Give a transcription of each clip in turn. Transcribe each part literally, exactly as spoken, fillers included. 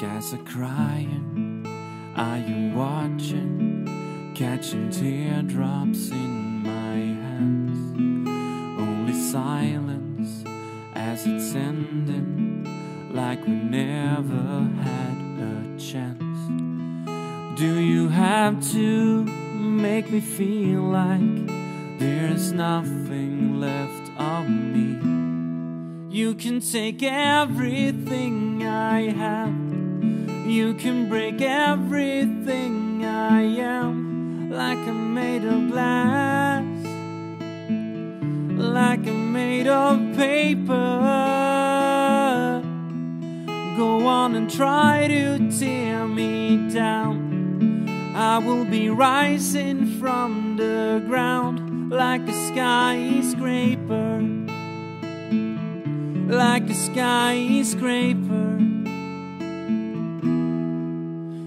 skies are crying. Are you watching? Catching teardrops in my hands. Only silence as it's ending, like we never had a chance. Do you have to make me feel like there's nothing left of me? You can take everything I have. You can break everything I am. Like I'm made of glass, like I'm made of paper. Go on and try to tear me down. I will be rising from the ground like a skyscraper, like a skyscraper.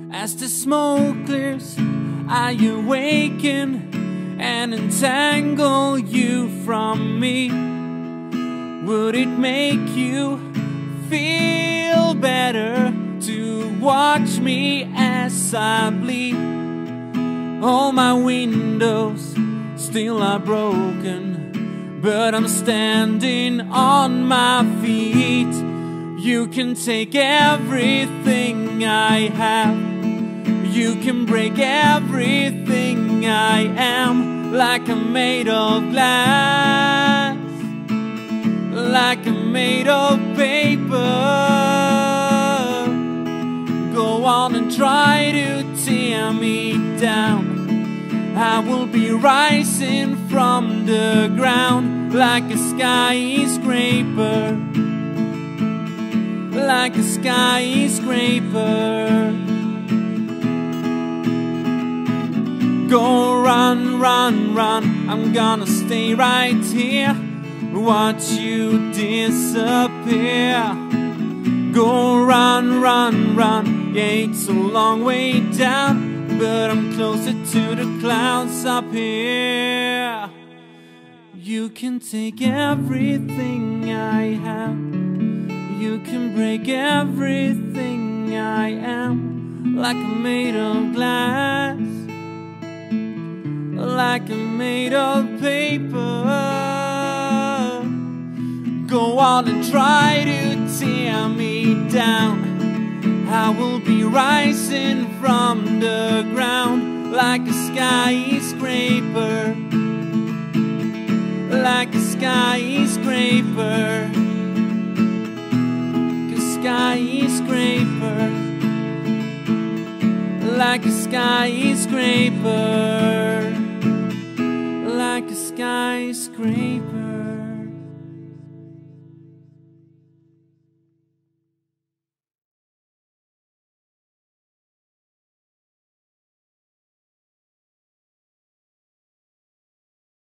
As the smoke clears, I awaken and entangle you from me. Would it make you feel better to watch me as I bleed? All my windows still are broken, but I'm standing on my feet. You can take everything I have. You can break everything I am. Like I'm made of glass, like I'm made of paper. Go on and try to tear me down. I will be rising from the ground like a skyscraper, like a skyscraper. Go run, run, run, I'm gonna stay right here, watch you disappear. Go run, run, run, yeah, it's a long way down, but I'm closer to the clouds up here. You can take everything I have. You can break everything I am. Like I'm made of glass, like I'm made of paper. Go on and try to tear me down. I will be rising from the ground like a skyscraper, like a skyscraper, like a skyscraper, like a skyscraper, like a skyscraper.